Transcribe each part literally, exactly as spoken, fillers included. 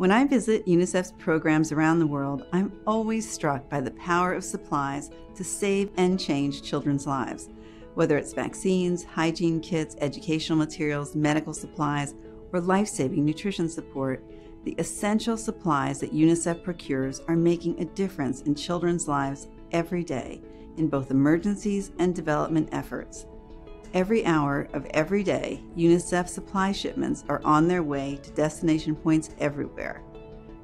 When I visit UNICEF's programs around the world, I'm always struck by the power of supplies to save and change children's lives. Whether it's vaccines, hygiene kits, educational materials, medical supplies, or life-saving nutrition support, the essential supplies that UNICEF procures are making a difference in children's lives every day, in both emergencies and development efforts. Every hour of every day, UNICEF supply shipments are on their way to destination points everywhere.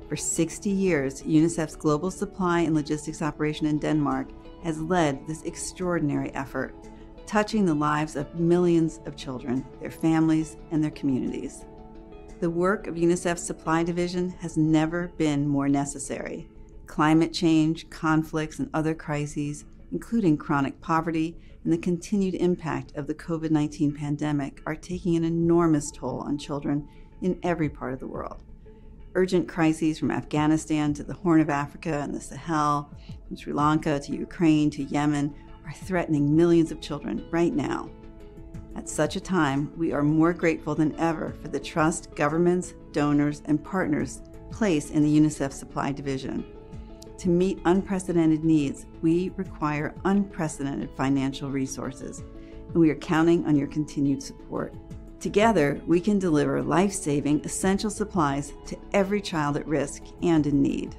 For sixty years, UNICEF's global supply and logistics operation in Denmark has led this extraordinary effort, touching the lives of millions of children, their families, and their communities. The work of UNICEF's supply division has never been more necessary. Climate change, conflicts, and other crises, including chronic poverty and the continued impact of the COVID nineteen pandemic, are taking an enormous toll on children in every part of the world. Urgent crises from Afghanistan to the Horn of Africa and the Sahel, from Sri Lanka to Ukraine to Yemen, are threatening millions of children right now. At such a time, we are more grateful than ever for the trust governments, donors, and partners place in the UNICEF Supply Division. To meet unprecedented needs, we require unprecedented financial resources, and we are counting on your continued support. Together, we can deliver life-saving, essential supplies to every child at risk and in need.